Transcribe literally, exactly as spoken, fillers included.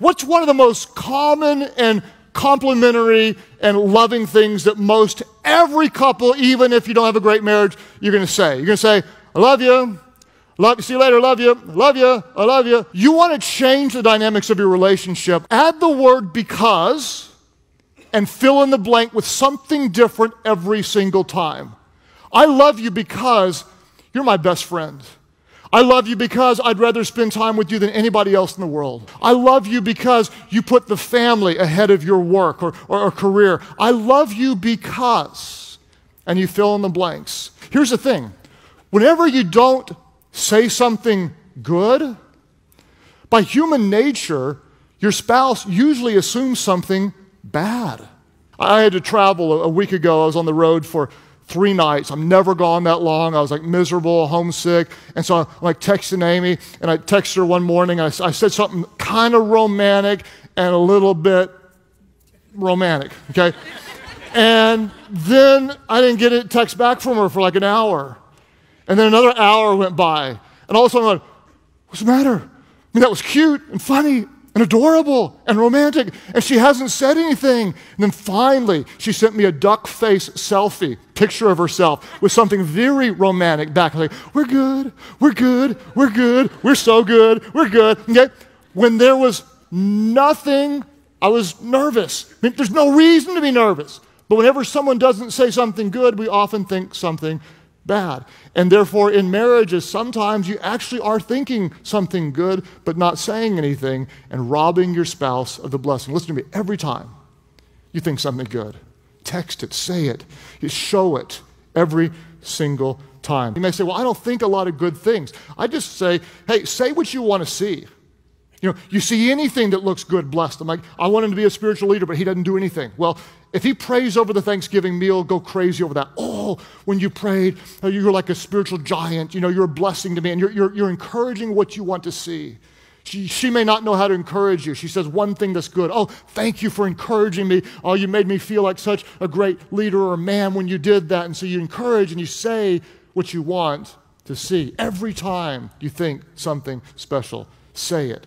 What's one of the most common and complimentary and loving things that most every couple, even if you don't have a great marriage, you're going to say? You're going to say, I love you. Love you. See you later. Love you. Love you. I love you. You want to change the dynamics of your relationship. Add the word because and fill in the blank with something different every single time. I love you because you're my best friend. I love you because I'd rather spend time with you than anybody else in the world. I love you because you put the family ahead of your work or, or, or career. I love you because, and you fill in the blanks. Here's the thing. Whenever you don't say something good, by human nature, your spouse usually assumes something bad. I had to travel a week ago. I was on the road for three nights. I'm never gone that long. I was like miserable, homesick. And so I'm like texting Amy, and I texted her one morning. I, I said something kind of romantic and a little bit romantic, okay? And then I didn't get a text back from her for like an hour. And then another hour went by. And all of a sudden I went, what's the matter? I mean, that was cute and funny and adorable and romantic, and she hasn't said anything. And then finally, she sent me a duck face selfie, picture of herself, with something very romantic back. Like, we're good, we're good, we're good, we're so good, we're good. Okay? When there was nothing, I was nervous. I mean, there's no reason to be nervous. But whenever someone doesn't say something good, we often think something bad. And therefore, in marriages, sometimes you actually are thinking something good, but not saying anything and robbing your spouse of the blessing. Listen to me, every time you think something good, text it, say it, you show it every single time. You may say, well, I don't think a lot of good things. I just say, hey, say what you want to see. You know, you see anything that looks good, bless them. Like, I want him to be a spiritual leader, but he doesn't do anything. Well, if he prays over the Thanksgiving meal, go crazy over that. Oh, when you prayed, you were like a spiritual giant. You know, you're a blessing to me, and you're, you're, you're encouraging what you want to see. She, she may not know how to encourage you. She says one thing that's good. Oh, thank you for encouraging me. Oh, you made me feel like such a great leader or man when you did that. And so you encourage and you say what you want to see. Every time you think something special, say it.